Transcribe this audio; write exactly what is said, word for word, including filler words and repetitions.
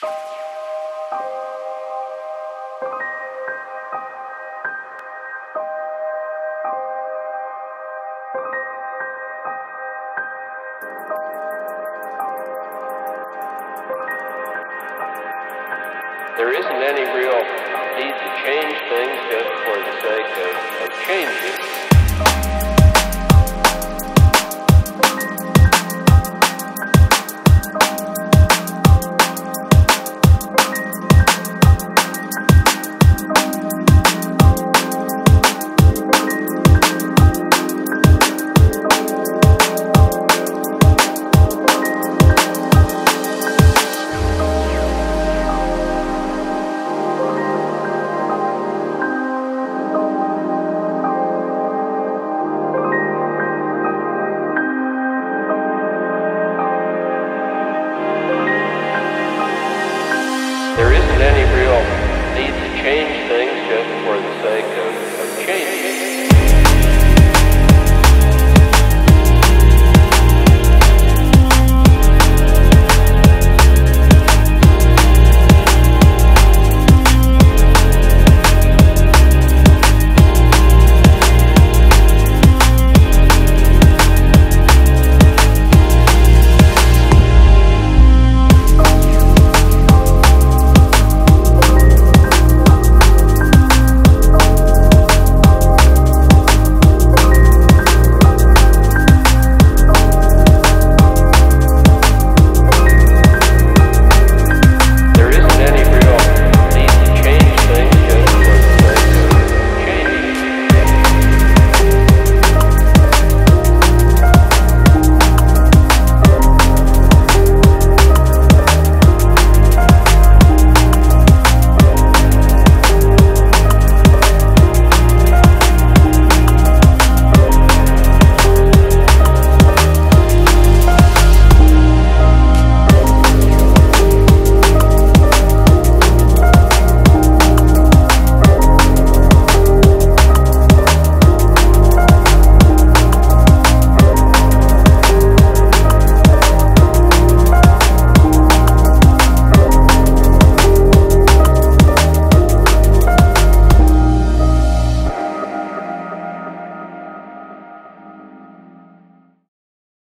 There isn't any real need to change things just for the sake of, of changing.